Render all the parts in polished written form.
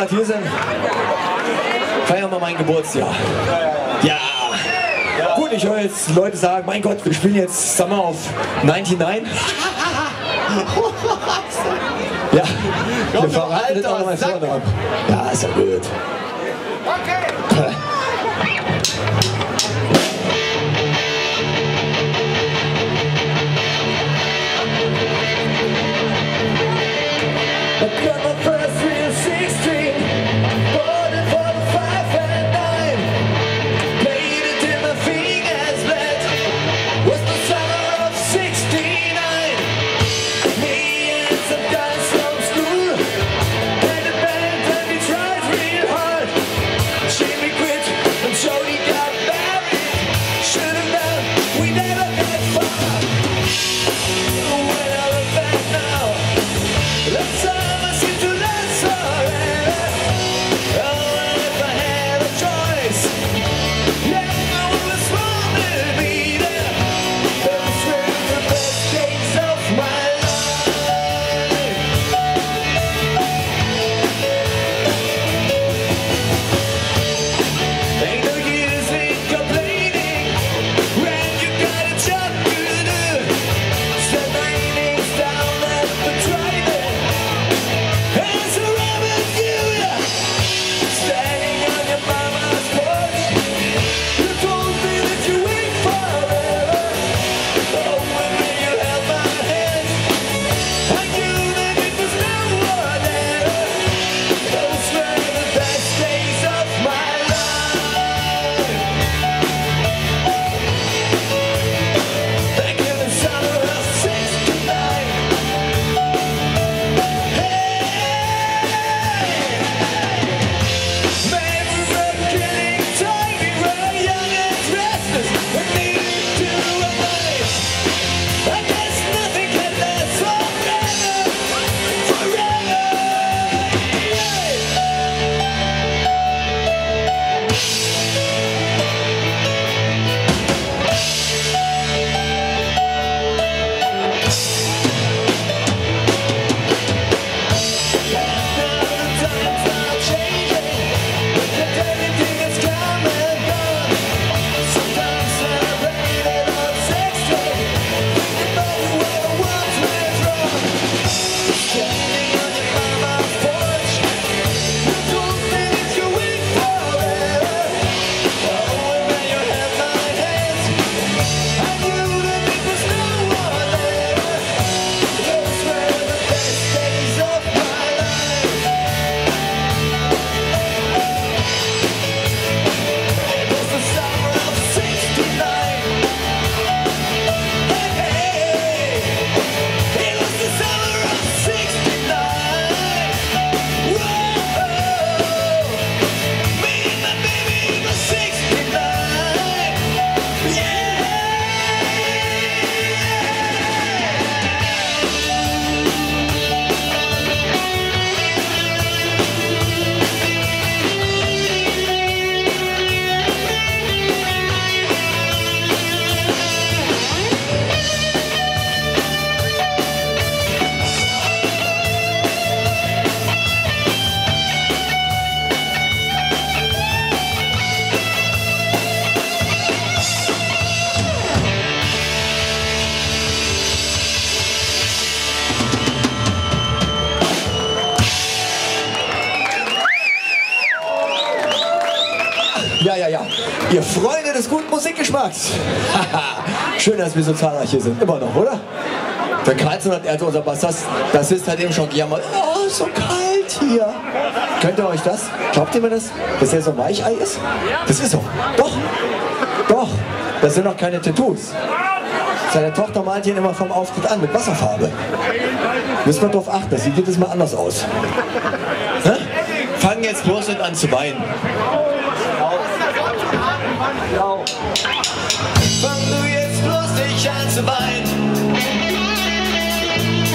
gerade hier sind, feiern wir mein Geburtsjahr. Ja. Gut, ich höre jetzt Leute sagen, mein Gott, wir spielen jetzt Summer auf 99. Ja, wir verraten jetzt auch noch meinen Vornamen. Ja, ist ja blöd. Okay. Ja. Ihr Freunde des guten Musikgeschmacks. Schön, dass wir so zahlreich hier sind. Immer noch, oder? Der Karlsson hat unser Bassist hat eben schon gejammert. Oh, so kalt hier. Könnt ihr euch das? Glaubt ihr mir das? Dass der so ein Weichei ist? Das ist so. Doch. Das sind noch keine Tattoos. Seine Tochter malt ihn immer vom Auftritt an mit Wasserfarbe. Müssen wir darauf achten, das sieht jedes Mal anders aus. Hä? Fangen jetzt bloß nicht an zu weinen. Fang du jetzt bloß nicht an zu weinen.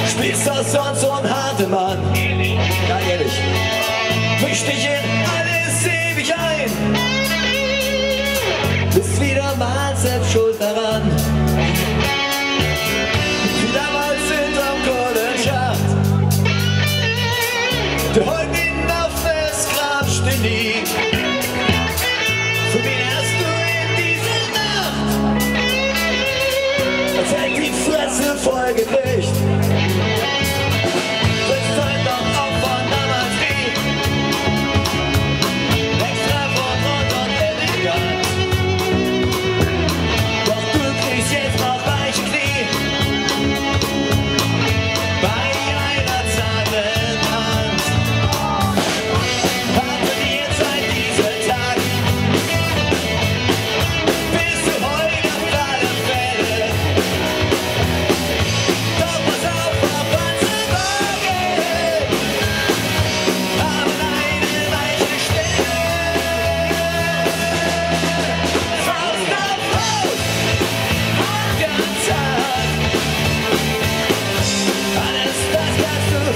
Spielst aus sonst so ein harter Mann. Ja, ehrlich. Misch dich in alles ewig ein. Bist wieder mal selbst schuld daran. Wie damals hinterm Kohlenschacht. Der Holgen auf das Gedicht. Bis Zeit auf Opfer damals wie extra von Rund und Elegant. Doch du kriegst jetzt noch weiche Knie bei einer zarten Hand. Hatte dir Zeit diesen Tag, bist du heute auf alle Fälle. Doch pass auf, ob was übergeht, aber eine weiche Stelle. Faust auf Faust, Hand ganz hart. Alles das kannst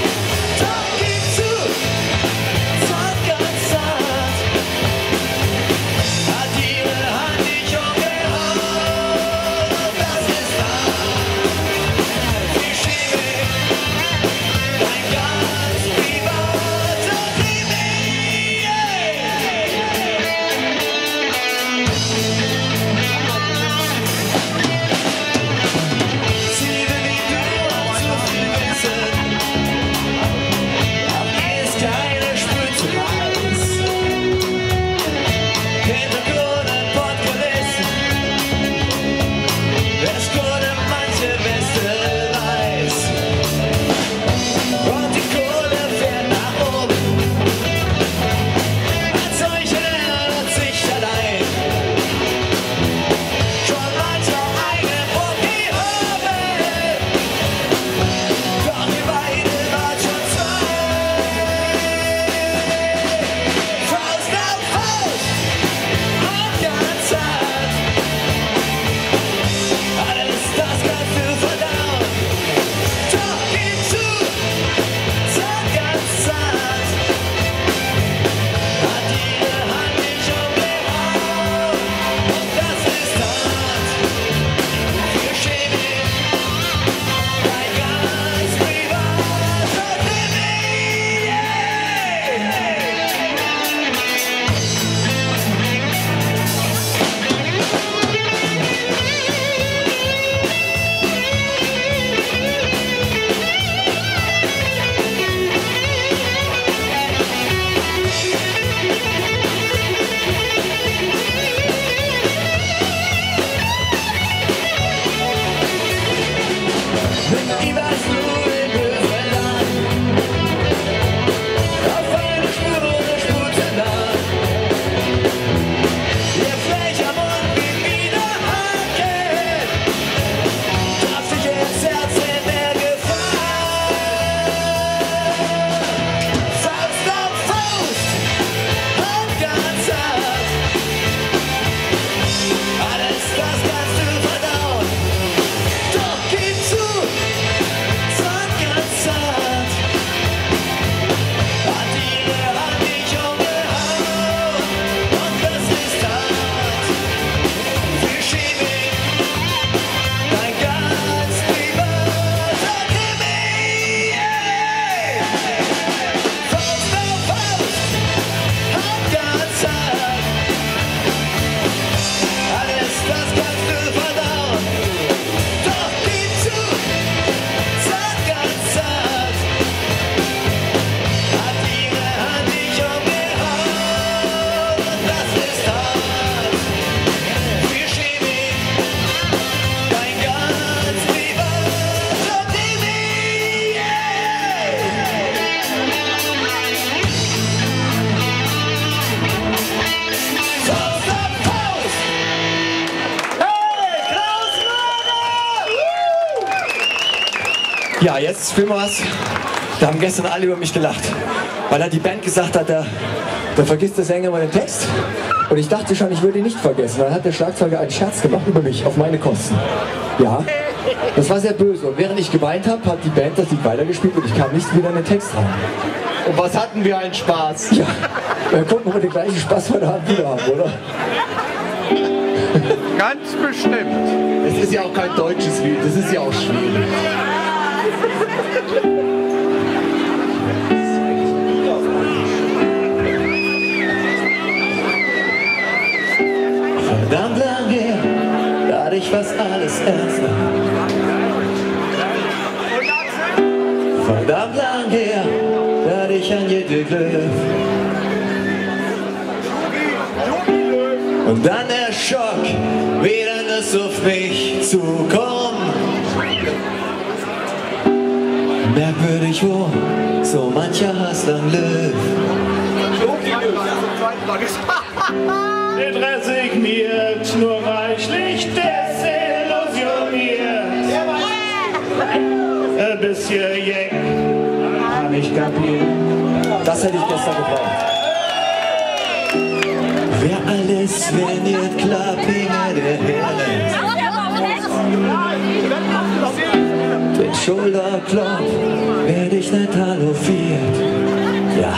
du verdauen. Doch gib zu, Hand ganz hart. Hat ihre Hand dich umgehauen, das ist wahr. Die Chemie, dein ganz privater Krimi. Sie will nicht nur noch zu viel wissen, aber ihr ist keine Spur zu heiß. Hintergrund von Kulissen, es können manche Beste weiß. Und die Kohle fährt nach oben, als solche erinnert sich allein. Schon mancher eigene Probleme, doch die beide waren schon zwei. Faust auf Faust, Hand ganz hart. Alles das kannst du verdauen. Doch gib zu, Hand ganz hart. Hat ihre Hand dich umgehauen, und das ist hart. Für Chemie, dein ganz privater Krimi. Mit ihm warst du im Höhenland, auf einer Spur ohne Spur danach. Ihr frecher Mund gibt wieder Hanken, traf sich ins Herz in der Gefahr. Faust auf Faust, Hand ganz hart. Alles das kannst du verdauen. Doch gib zu, Hand ganz hart. Hat ihre Hand dich umgehauen, und das ist hart. Für Chemie, dein ganz privater Krimi. Faust auf Faust, Hand ganz hart. Alles das kannst du verdauen. Doch gib zu, Hand ganz hart. Hat ihre Hand dich umgehauen, und das ist hart. Für Chemie, dein ganz privater Krimi. Faust auf Faust! Hey, Klaus Mader! Ja, jetzt spielen wir was. Da haben gestern alle über mich gelacht, weil die Band gesagt hat, da vergisst der Sänger mal den Text. Und ich dachte schon, ich würde ihn nicht vergessen. Dann hat der Schlagzeuger einen Scherz gemacht über mich, auf meine Kosten. Ja, das war sehr böse. Und während ich geweint habe, hat die Band das Lied weitergespielt und ich kam nicht wieder an den Text ran. Und was hatten wir einen Spaß? Ja, wir gucken, ob wir den gleichen Spaß heute Abend wieder haben, oder? Ganz bestimmt. Es ist ja auch kein deutsches Lied, das ist ja auch schwierig. Verdammt lange, da hatte ich fast alles ernst nahm. verdammt lang her, dass ich an dir geglaubt. Und dann der Schock, wie denn es auf mich zukommt. Merkwürdig, wo so mancher Hass dann lebt. Nicht resigniert, nur reichlich desillusioniert. Ein bisschen jäck, kann ich kapieren. Das hätte ich gestern gebraucht. Wer alles, wenn ihr Klappinger der Herren. Mit Schulterklopf werde ich nicht halloviert. Ja.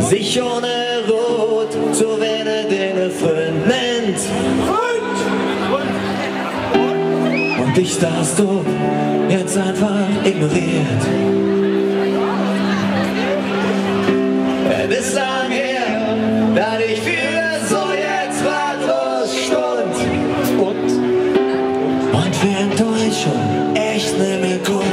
Sich ohne Rot, so wenn er den Freund nennt. Und dich da hast du jetzt einfach ignoriert. Bis lang her, da dich für so jetzt ratlos stund. Und für Enttäuschung echt nimmer Grund.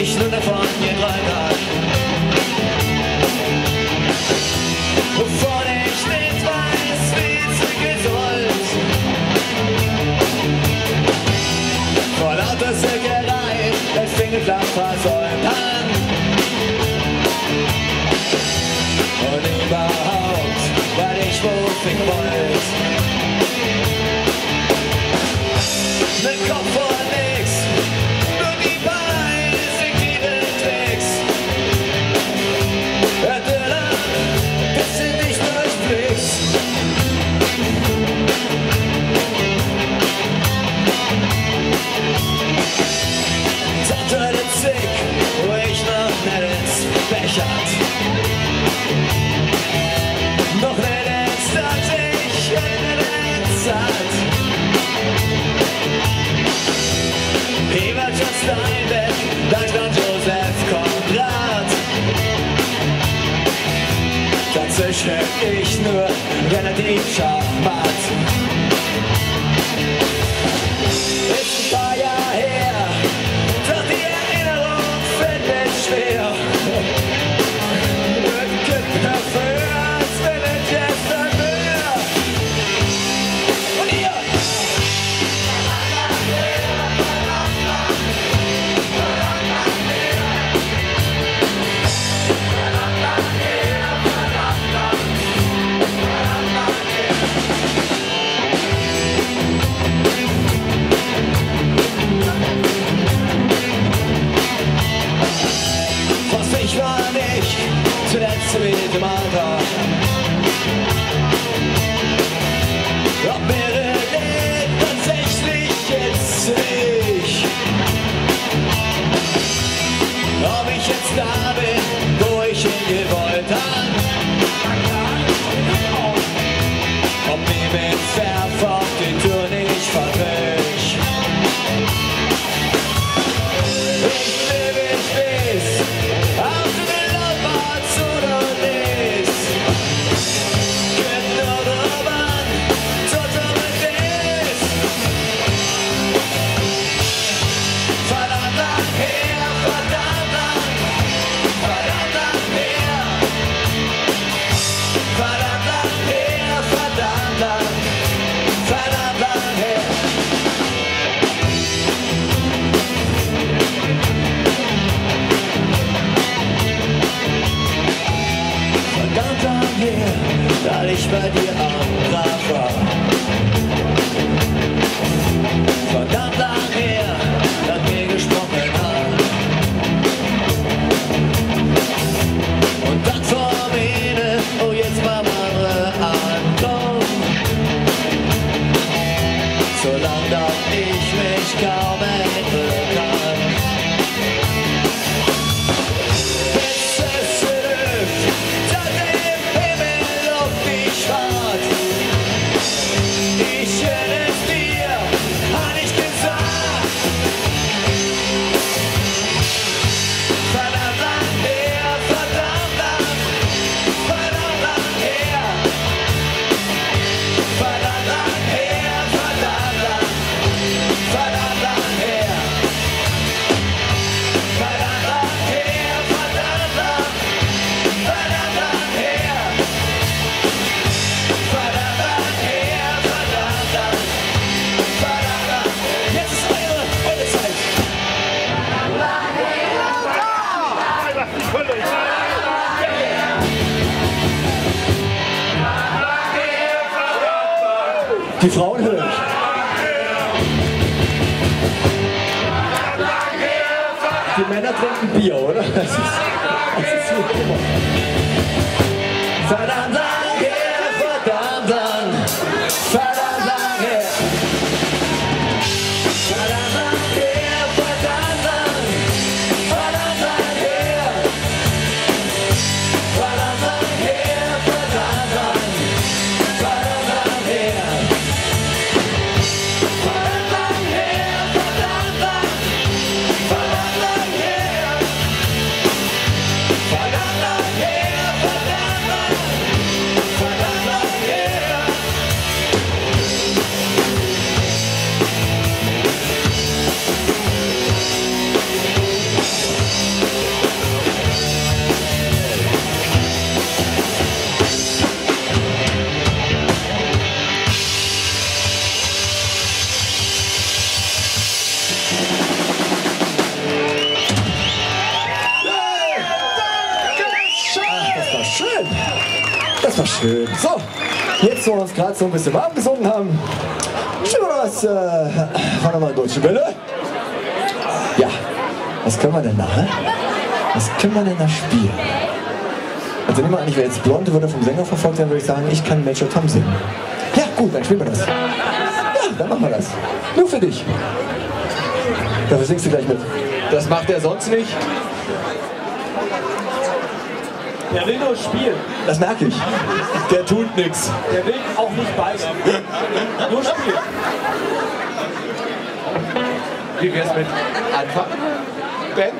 Ich renne von dir rein, wovon ich nicht weiß, wie zurückgehen soll. Vor lauter Säckerei, der Fingerklapp versäumt an. Und überhaupt, weil ich wohl ficken wollt. Mit Kopf voll nix, nur die Beine. Noch nicht jetzt hatte ich eine Zeit. Ich war schon Steinbeck, dann stand Josef Konrad. Dazu schreck ich nur, wenn er die Schachmatt. Ist ein paar Jahre her, doch die Erinnerung fällt mir schwer. Zuletzt mit dem Alter. Ob mir lebt tatsächlich jetzt nicht. Ob ich jetzt da bin, wo ich hingewollt hab. Ob mir mit Pferd auf den Tour nicht verwirrt. Ich lebe ich bis auf den da ich bei dir am Grab war. Verdammt lang her, dass wir gesprochen haben. Und dann vor mir, oh jetzt mal mal ankommen. Solange dass ich mich kaum erinnern kann. Ich hätte es dir, hab ich gesagt. Die Frauen hören. Die Männer trinken Bier, oder? Das ist super. Verdammt lang her, verdammt lang, verdammt lang her. Verdammt lang her, verdammt lang her. Verdammt lang her, verdammt lang, verdammt lang her. Verdammt lang her, verdammt lang, verdammt lang her. Verdammt lang her, verdammt lang, verdammt lang her. Das war schön. Das war schön. So, jetzt wo wir uns gerade so ein bisschen warm gesungen haben, schieben wir das von nochmal deutschen Welle. Ja, was können wir denn da? Was können wir denn da spielen? Also nehmen wir an, ich wäre jetzt blond, würde vom Sänger verfolgt werden, würde ich sagen, ich kann Major Tom singen. Ja, gut, dann spielen wir das. Ja, dann machen wir das. Nur für dich. Dafür singst du gleich mit. Das macht er sonst nicht. Der will nur spielen. Das merke ich. Der tut nichts. Der will auch nicht beißen. Nur spielen. Wie wär's mit Anfang? Band?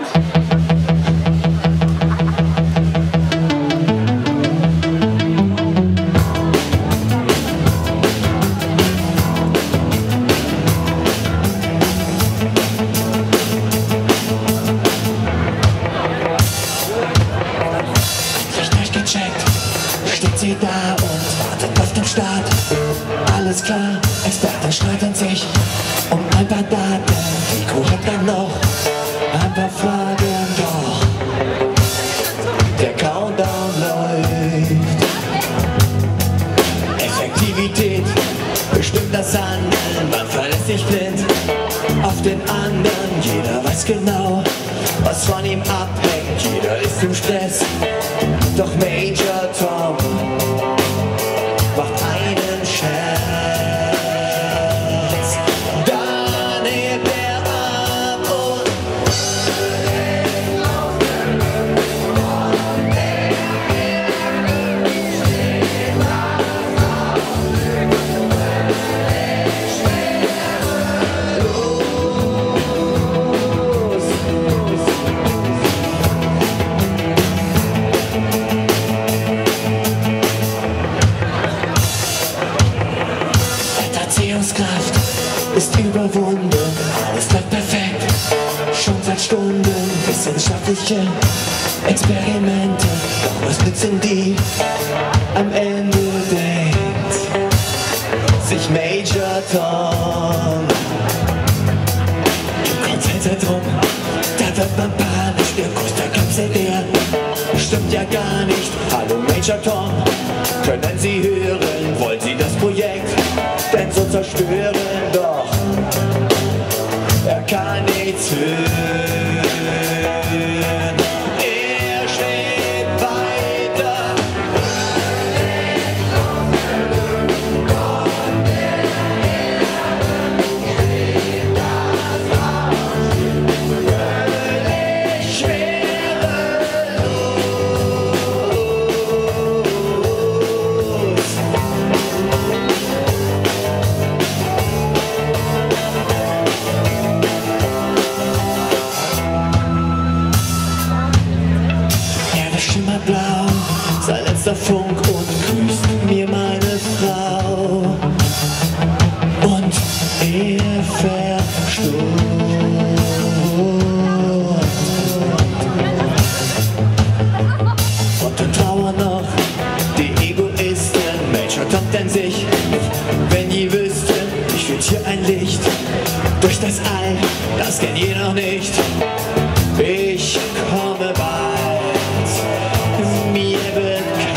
Steht sie da und wartet auf den Start. Alles klar, Experten streiten sich um ein paar Daten. Die Kuh hat dann noch ein paar Fragen, doch der Countdown läuft. Effektivität bestimmt das Handeln. Man verlässt sich blind auf den anderen. Jeder weiß genau, was von ihm abhängt. Jeder ist im Stress, doch Major Tom macht einen Scherz. Dann hebt er ab und Erziehungskraft ist überwunden, alles bleibt perfekt, schon seit Stunden. Wissenschaftliche Experimente, doch was nützen die? Am Ende denkt sich Major Tom. Im Konzentzentrum, da wird man panisch, der größte Kampf seit der stimmt ja gar nicht. Hallo Major Tom, können Sie hören, wollen Sie das Projekt denn so zerstören? Doch er kann nichts hören. Er steht weiter. Ich wäre los. Er ist schimmerblau, sein letzter Funk, und grüßt mir meine Frau. Und er verstummt. Und dann trauern noch die Egoisten. Major Tom denn sich, wenn die wüssten, ich fühlt hier ein Licht durch das All, das kennt ihr noch nicht. Ich komme bald, mir bekannt.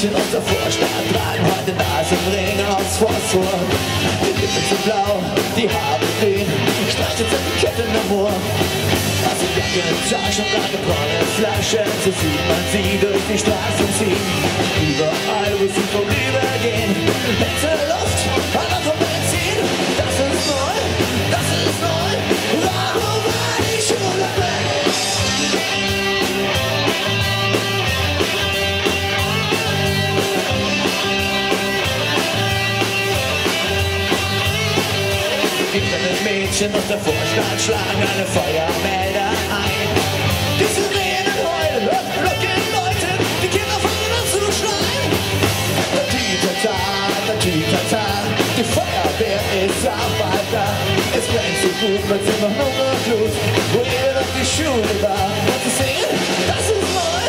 München und der Vorstadt tragen heute Nasenringe aus Phosphor. Die Lippen sind blau, die Haare grün, streichen sind die Ketten am Ohr. Aus den Jackentaschen tragen braune Flaschen, so sieht man sie durch die Straßen ziehen. Überall, wo sie vorübergehen, letzte Luft, Alarm von Benzin. Das ist neu, das ist neu, warum war ich schon dabei? Mädchen aus der Vorstadt schlagen alle Feuermelder ein. Die Sirenen heulen, Glocken läuten, die Kinder fangen an zu schreien. Tatitata, die Feuerwehr ist auch bald da. Es brennt so gut, man sieht noch nur Blut, wo ihr noch die Schule war. Und sie singen, das ist neu,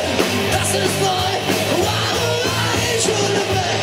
das ist neu. Warum war die Schule weg?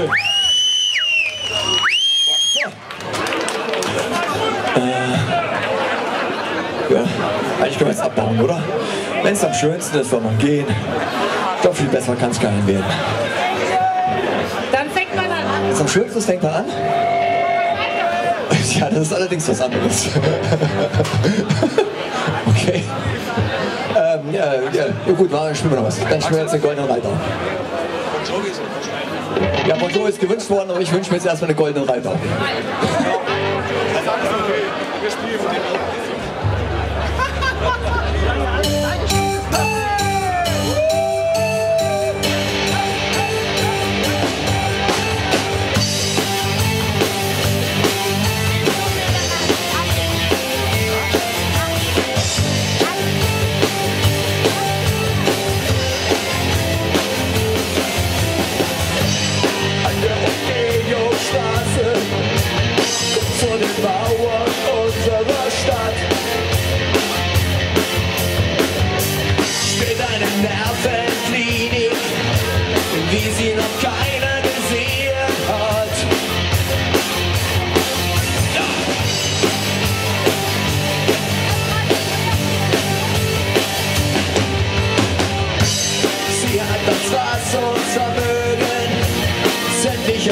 Dankeschön. Ja, eigentlich können wir es abbauen, oder? Wenn es am schönsten ist, soll man gehen. Ich glaube, viel besser kann es gar nicht werden. Dann fängt man an. Wenn es am schönsten ist, fängt man an. Ja, das ist allerdings was anderes. Okay. Ja, gut, spielen wir noch was. Dann spielen wir jetzt den Goldener Reiter. Ja, Bon Jovi ist gewünscht worden, aber ich wünsche mir jetzt erstmal eine Goldene Reiter.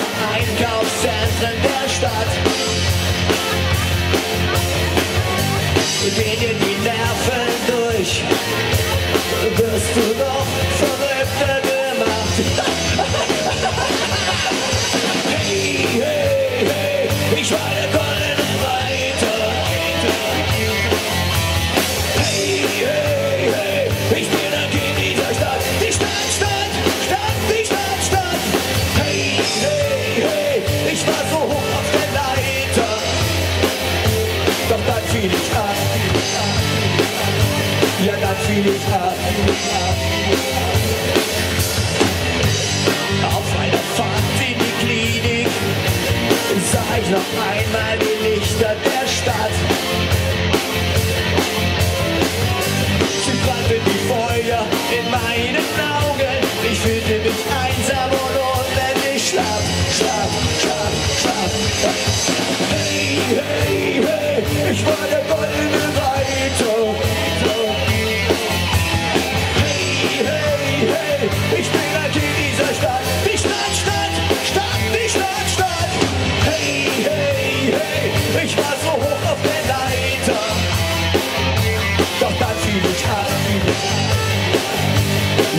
Einkaufszentren der Stadt, gehen dir die Nerven durch, wirst du noch verrückter gemacht. Hey, hey, hey, ich war der Goldener Reiter. Hey, hey, hey, ich bin der Kind dieser Stadt, die Stadt. Hey, hey. Ich war so hoch auf der Leiter, doch dann fiel ich ab, ja dann fiel ich ab. Auf einer Fahrt in die Klinik sah ich noch einmal die Lichter der Stadt. Sie brannten die Feuer in meinen Augen, ich fühlte mich einsam und unendlich schlapp. Hey, hey, hey, ich war der Goldene Reiter. Hey, hey, hey, ich bin ein Kind dieser Stadt. Die Stadt. Hey, hey, hey, ich war so hoch auf der Leiter. Doch dann fiel ich ab.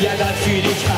Ja, dann fiel ich ab.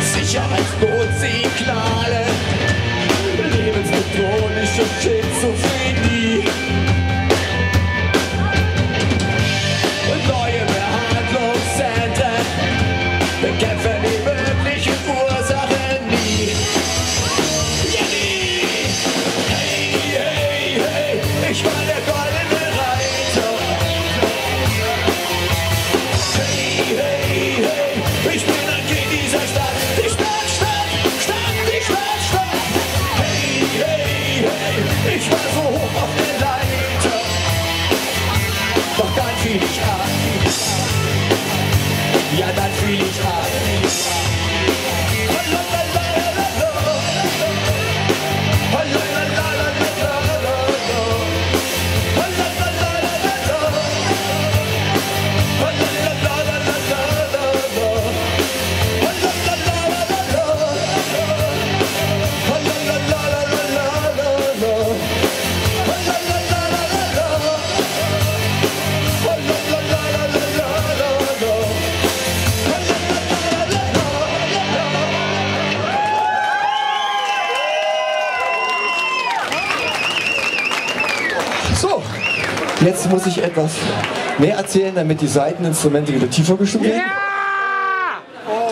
Sicherheitsnotsignale, lebensbedrohliche Schizophrenie, neue Behandlungszentren bekämpfen die möglichen Ursachen nie. Ja, nie. Hey, hey, hey, ich war der Goldene Reiter. Hey, hey, hey, ich bin ein Kind dieser Stadt. Ich war so hoch. Jetzt muss ich etwas mehr erzählen, damit die Saiteninstrumente wieder tiefer gestimmt werden.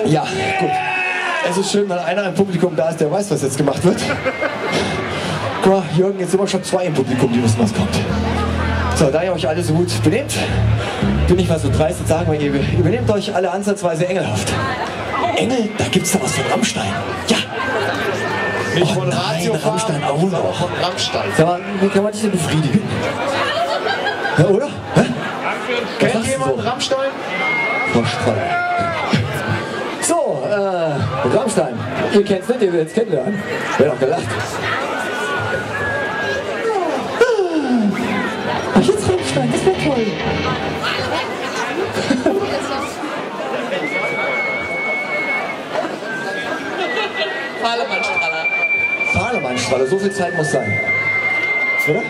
Ja, gut. Es ist schön, wenn einer im Publikum da ist, der weiß, was jetzt gemacht wird. Guck mal, Jürgen, jetzt sind wir schon zwei im Publikum, die wissen, was kommt. So, da ihr euch alle so gut benehmt, bin ich mal so dreist und sage mal, ihr benehmt euch alle ansatzweise engelhaft. Engel, da gibt's da was von Rammstein. Ja! Nicht von Rammstein, aber wunderbar. Von Rammstein. Sag mal, wie kann man dich denn befriedigen? Ja, oder? Hä? Kennt jemand Rammstein? So, Rammstein. Ihr kennt's nicht, ihr werdet es kennenlernen. Wer doch gelacht. Ach, jetzt Rammstein, das wäre toll. Fahrlemannstrahle. Fahrlemannstrahle, so viel Zeit muss sein. Oder?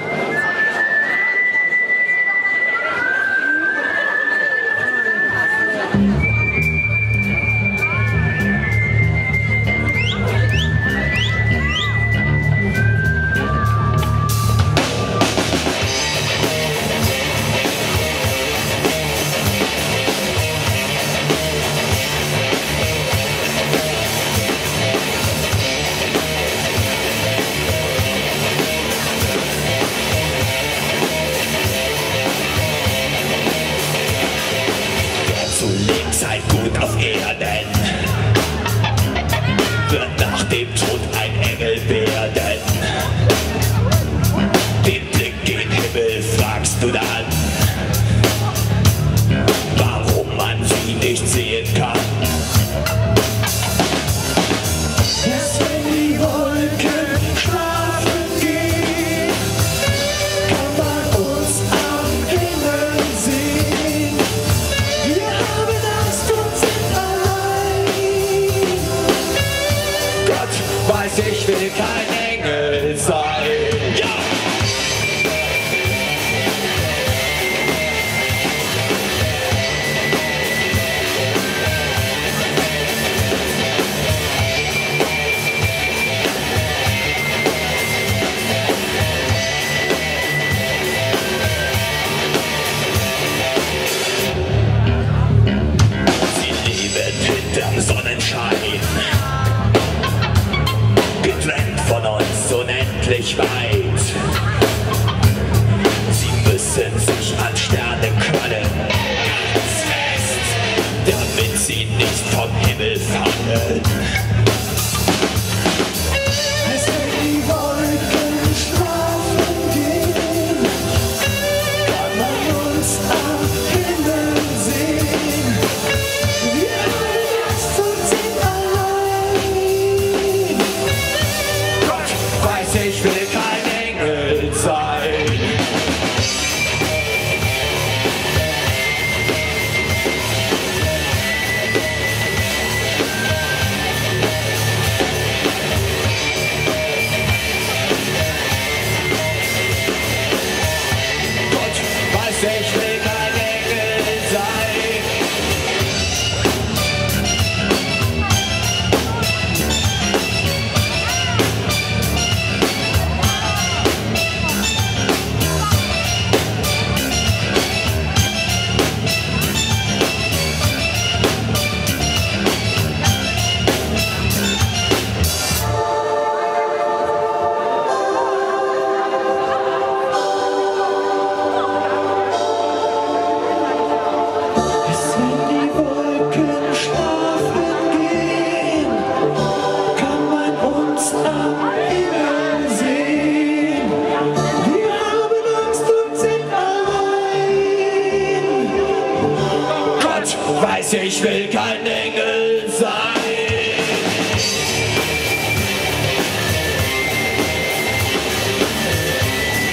Ich will kein Engel sein.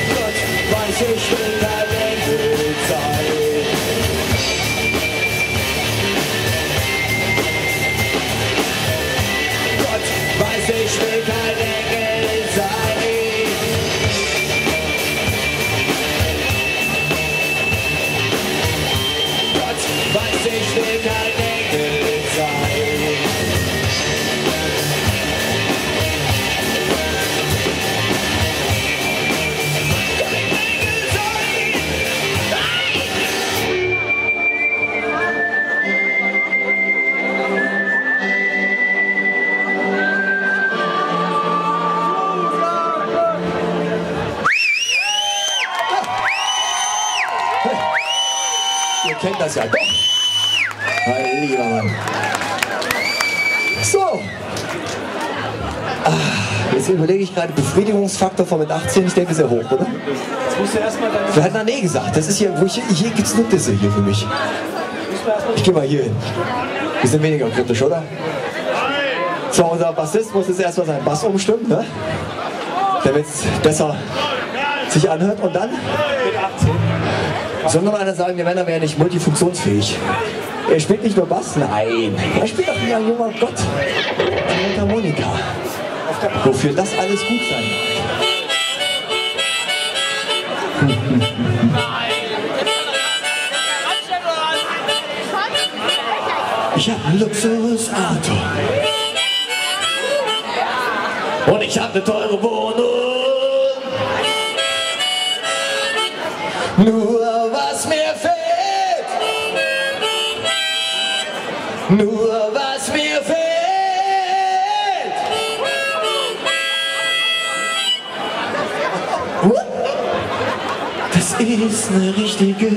Gott weiß, ich will kein Engel sein. Gott weiß, ich will kein Engel sein. Gott weiß, ich will kein Engel sein. das ja doch. Mein lieber Mann. So. Jetzt überlege ich gerade, Befriedigungsfaktor von mit 18, ich denke, sehr hoch, oder? Jetzt musst du erstmal deine... Wir hatten ja nee gesagt, das ist hier, wo ich, hier gibt's nur Disse hier für mich. Ich gehe mal hier hin. Wir sind weniger kritisch, oder? So, unser Bassist muss jetzt erstmal seinen Bass umstimmen, ne? Damit es besser sich anhört und dann... Soll noch einer sagen, wir Männer wären nicht multifunktionsfähig. Er spielt nicht nur Bass, nein. Er spielt auch wieder, junger Gott, die Mundharmonika. Wofür das alles gut sein mag. Ich hab ein Luxusauto. Und ich hab eine teure Wohnung. Nur was mir fehlt. Nur was mir fehlt. Das ist eine richtige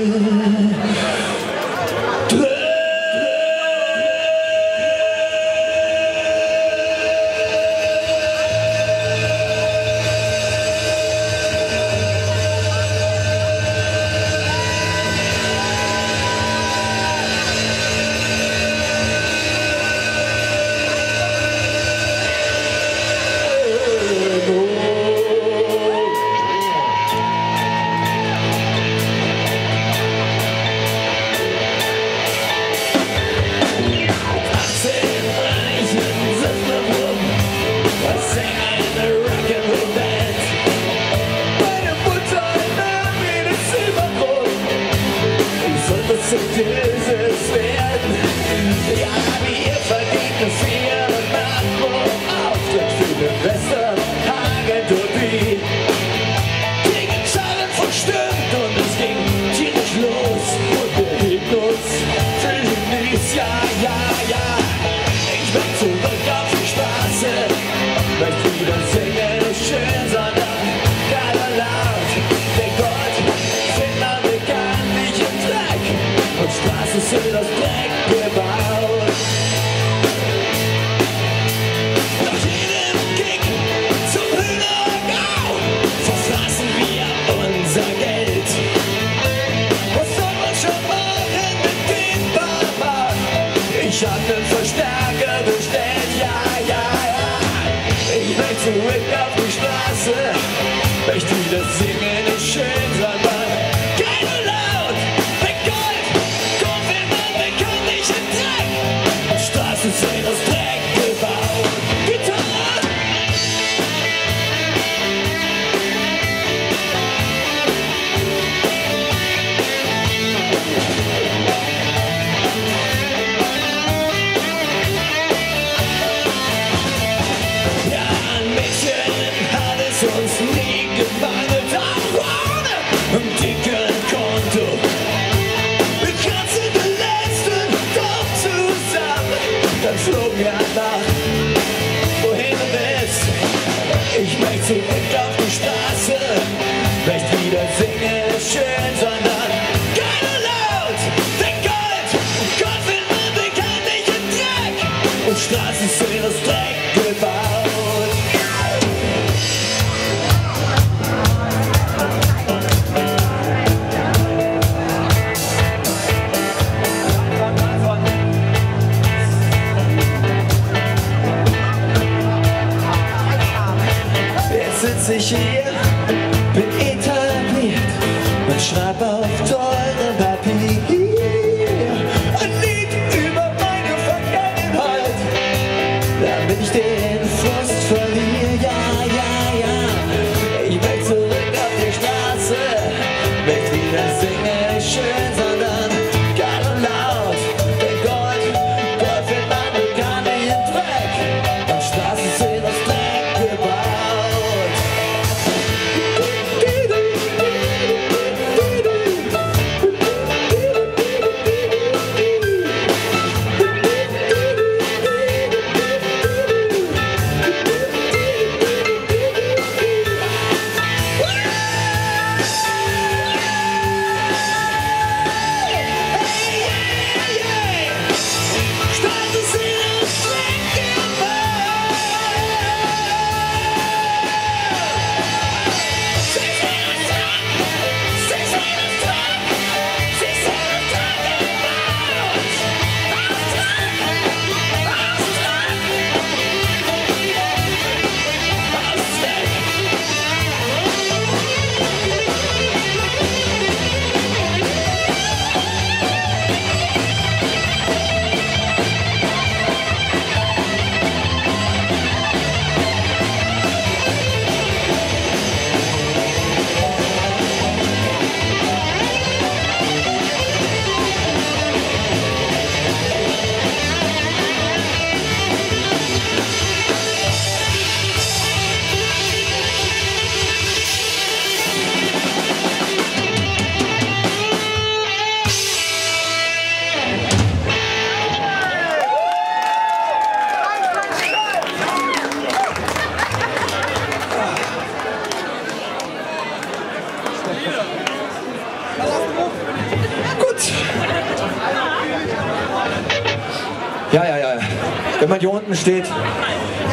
Wenn man hier unten steht,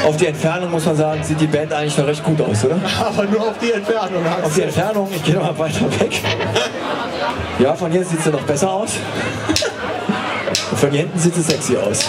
auf die Entfernung muss man sagen, sieht die Band eigentlich noch recht gut aus, oder? Aber nur auf die Entfernung. Auf die Entfernung, ich gehe mal weiter weg. Ja, von hier sieht sie noch besser aus. Und von hier hinten sieht sie sexy aus.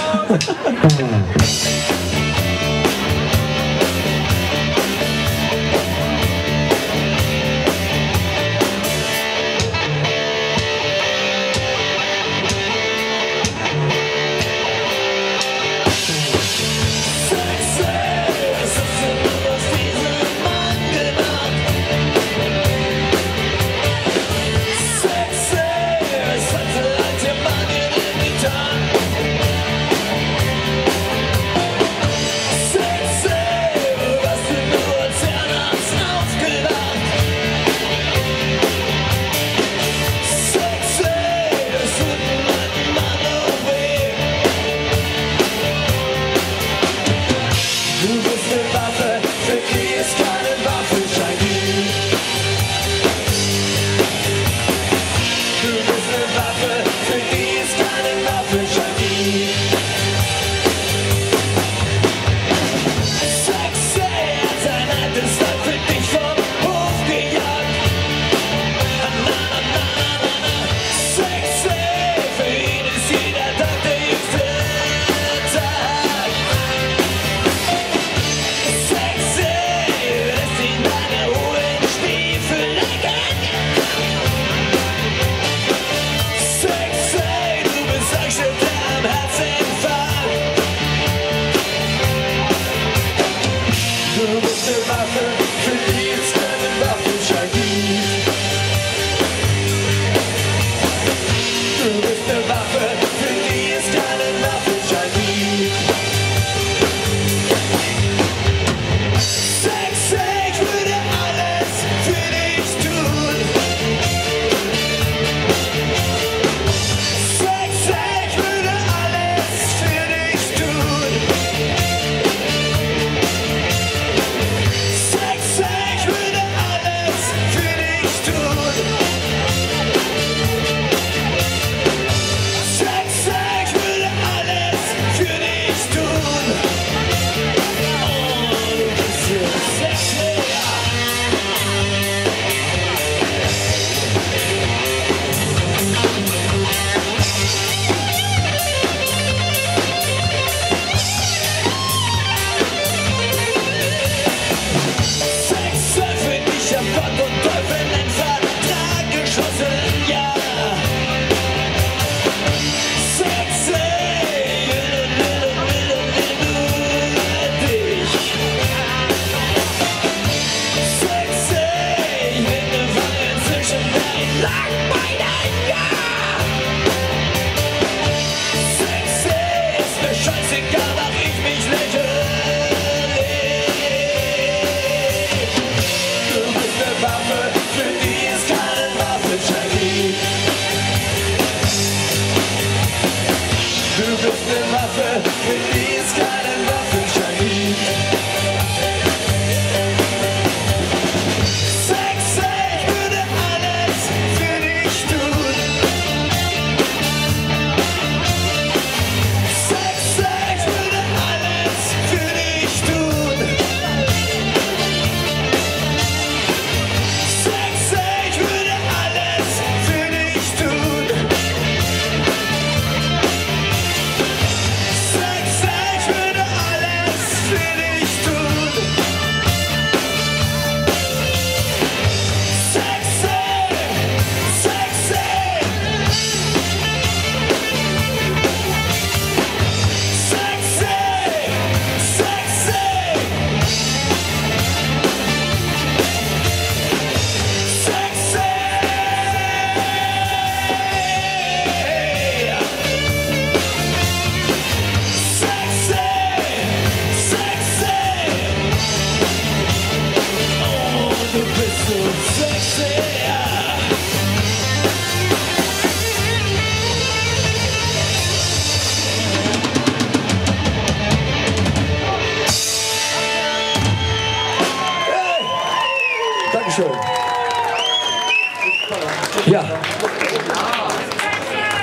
Ja,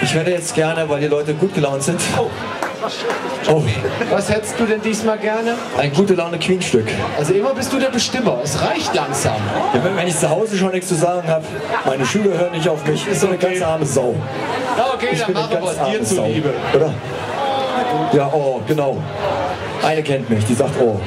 ich werde jetzt gerne, weil die Leute gut gelaunt sind, Oh. Was hättest du denn diesmal gerne? Ein gute Laune Queen-Stück. Also immer bist du der Bestimmer. Es reicht langsam. Ja, wenn ich zu Hause schon nichts zu sagen habe, meine Schüler hören nicht auf mich. Ist so eine ganz arme Sau. Na okay, dann machen wir es dir zuliebe. Oder? Ja, oh, genau. Eine kennt mich, die sagt oh.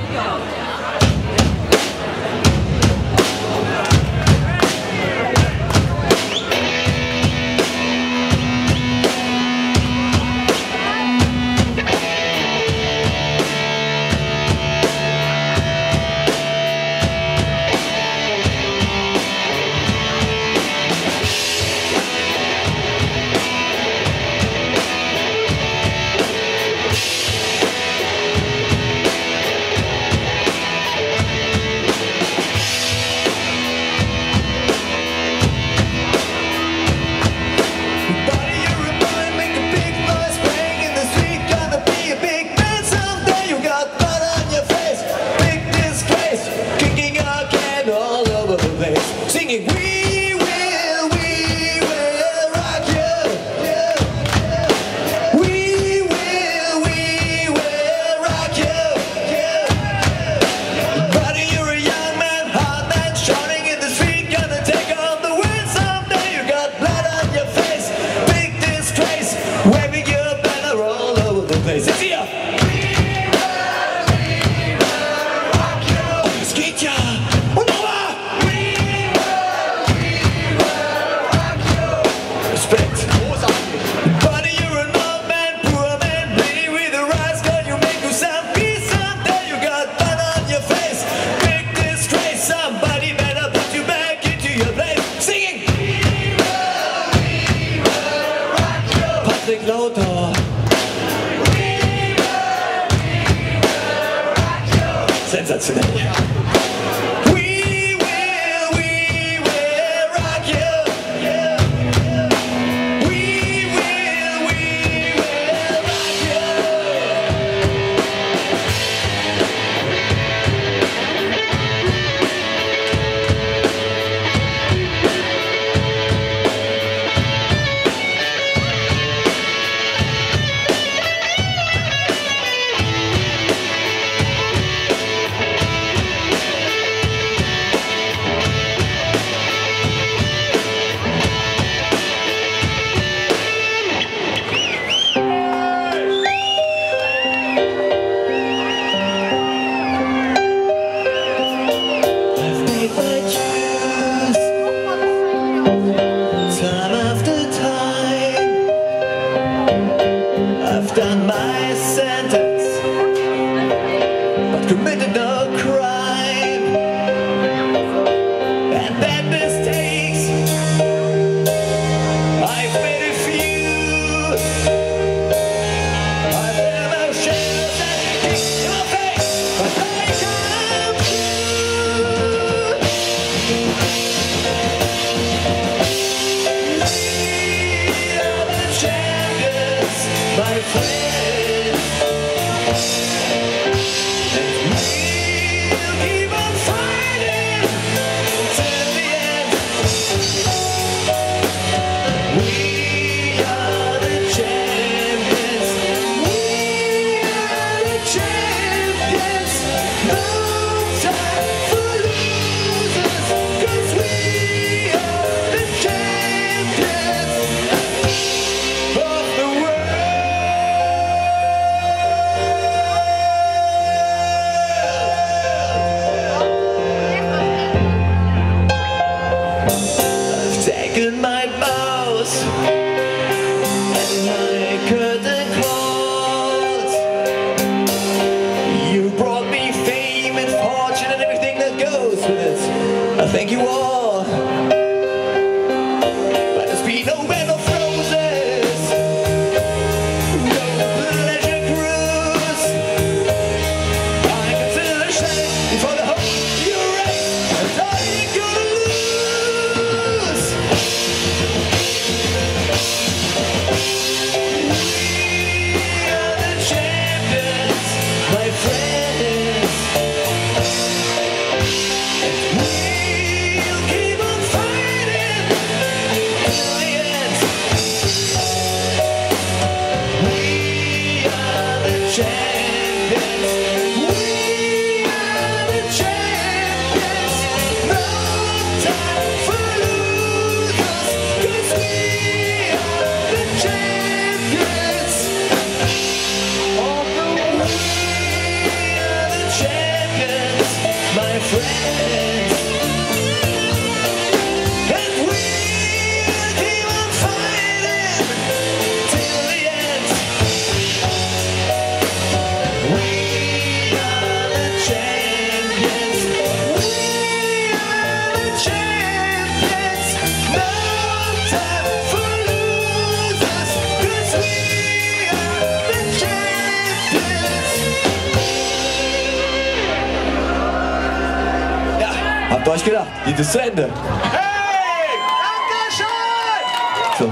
Habt ihr euch gedacht, geht es zu Ende. Hey, danke schön!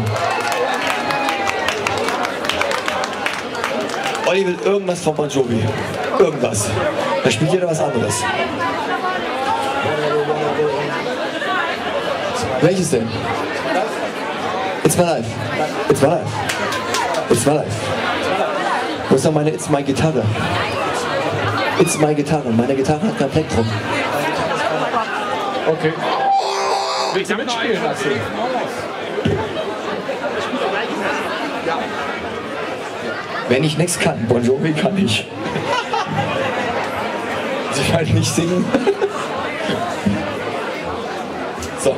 So. Olli will irgendwas von Bon Jovi. Irgendwas. Da spielt jeder was anderes. Welches denn? It's my life. It's my life. It's my life. Wo ist noch meine It's my Gitarre? It's my Gitarre. Meine Gitarre hat kein Pleck drum. Okay. Willst du mitspielen lassen? Wenn ich nichts kann, Bon Jovi kann ich. Sie kann nicht singen. So.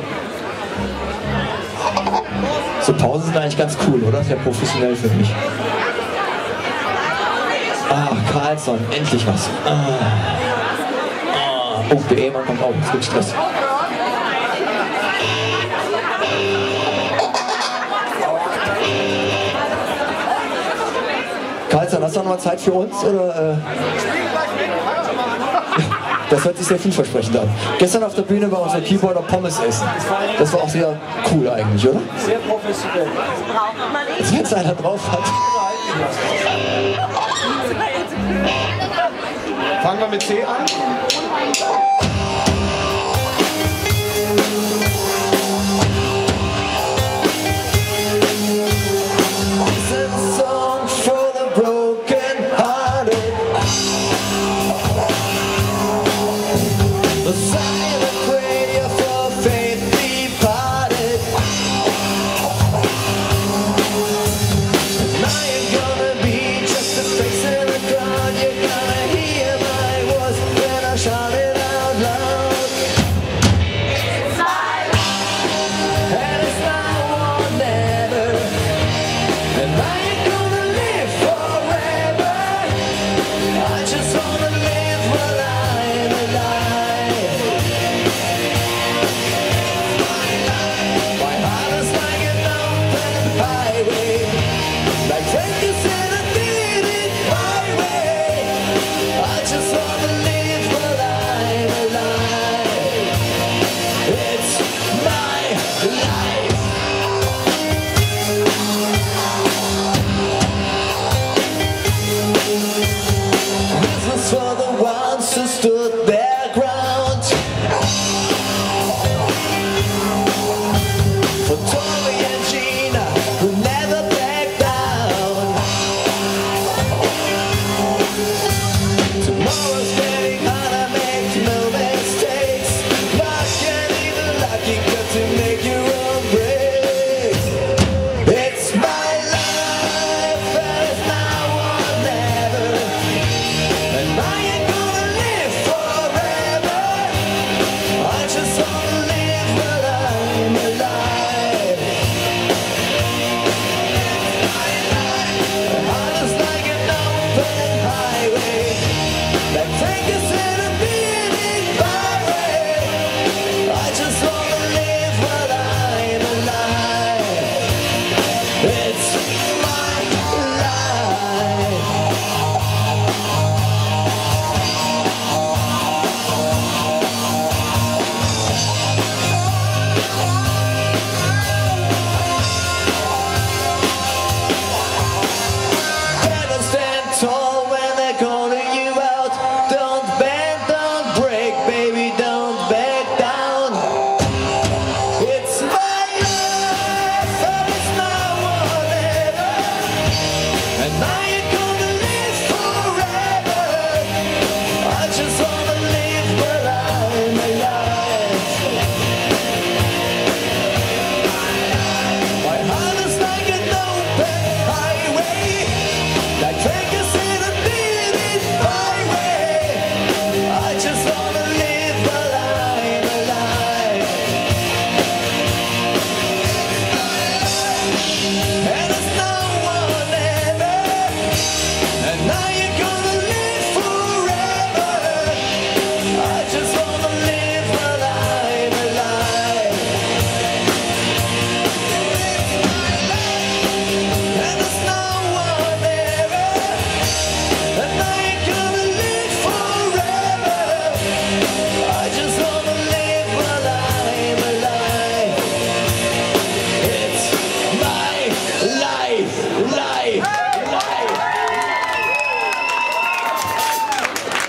So Pausen sind eigentlich ganz cool, oder? Das ist ja professionell für mich. Ah, Carlsson, endlich was. Ah. Oh, der Ehemann kommt auch, es gibt Stress. Carlsson, hast du noch mal Zeit für uns? Oder, Das hört sich sehr vielversprechend an. Gestern auf der Bühne war unser Keyboarder Pommes essen. Das war auch sehr cool eigentlich, oder? Sehr professionell. Dass jetzt einer drauf hat. Fangen wir mit C an. I ain't gonna live for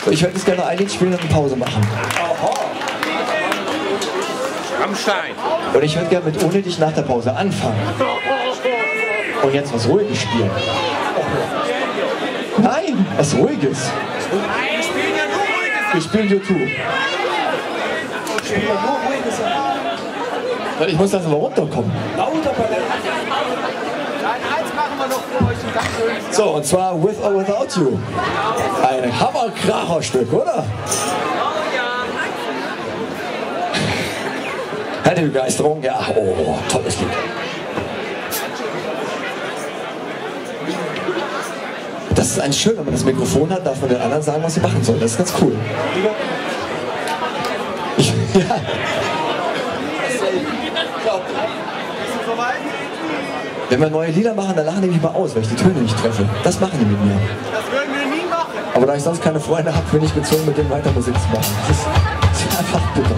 Ich würde es gerne ein Lied spielen und eine Pause machen. Rammstein. Und ich würde gerne mit Ohne dich nach der Pause anfangen. Und jetzt was Ruhiges spielen. Nein, was Ruhiges. Wir spielen YouTube. Ich muss das aber runterkommen. So, und zwar With or Without You. Ein Hammerkracherstück, oder? Hätte Begeisterung, ja. Oh, tolles Lied. Das ist eigentlich schön, wenn man das Mikrofon hat, darf man den anderen sagen, was sie machen sollen. Das ist ganz cool. Ja. Wenn wir neue Lieder machen, dann lachen die mich mal aus, weil ich die Töne nicht treffe. Das machen die mit mir. Das würden wir nie machen. Aber da ich sonst keine Freunde habe, bin ich gezwungen, mit denen weiter Musik zu machen. Das ist einfach bitter.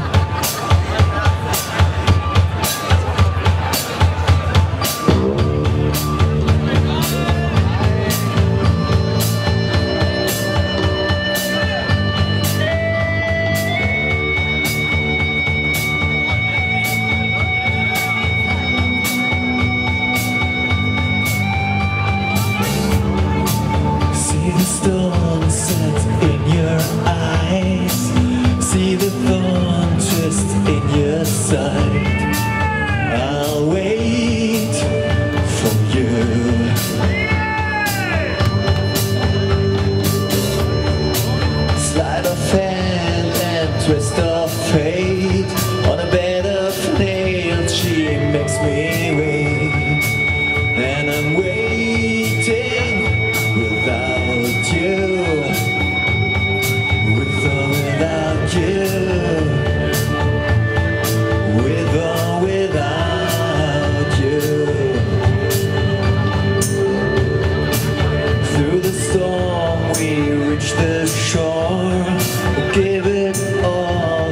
Storm, we reach the shore, give it all.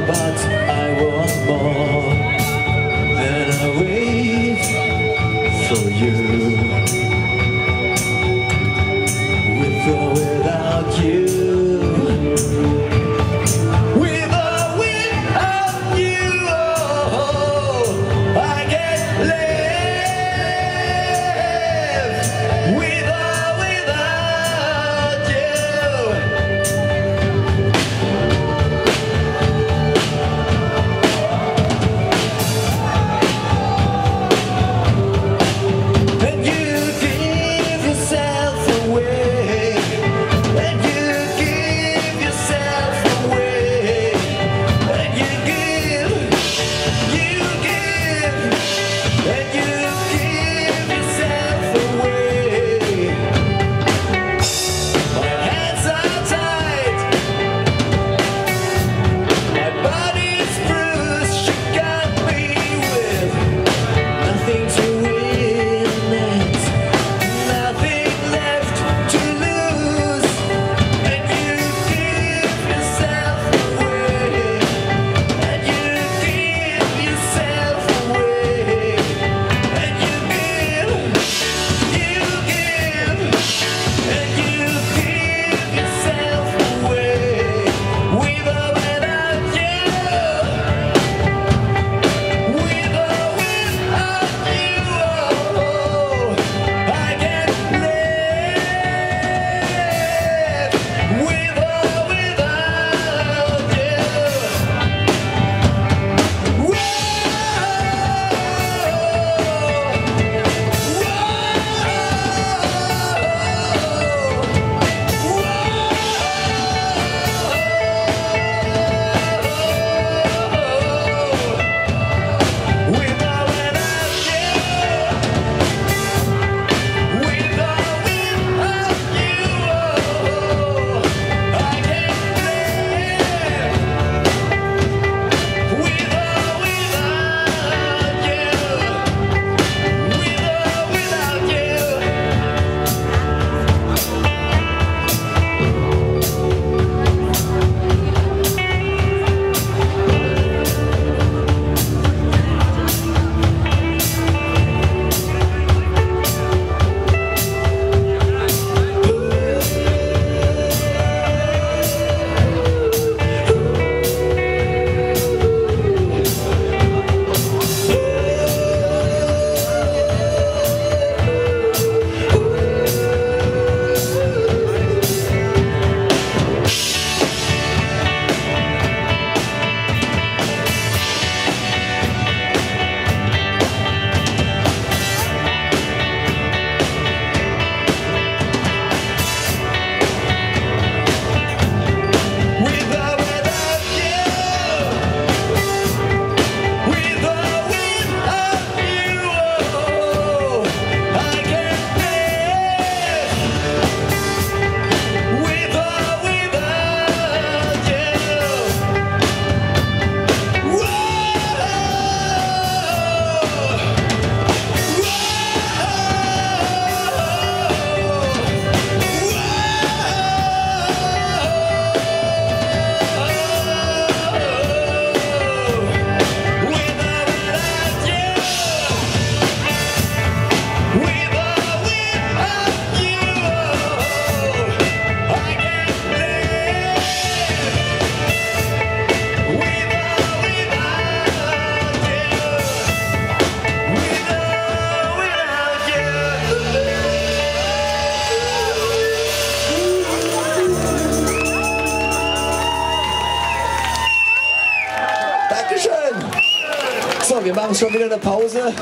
wir machen schon wieder eine Pause.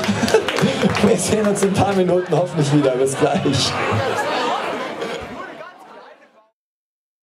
Wir sehen uns in ein paar Minuten hoffentlich wieder. Bis gleich.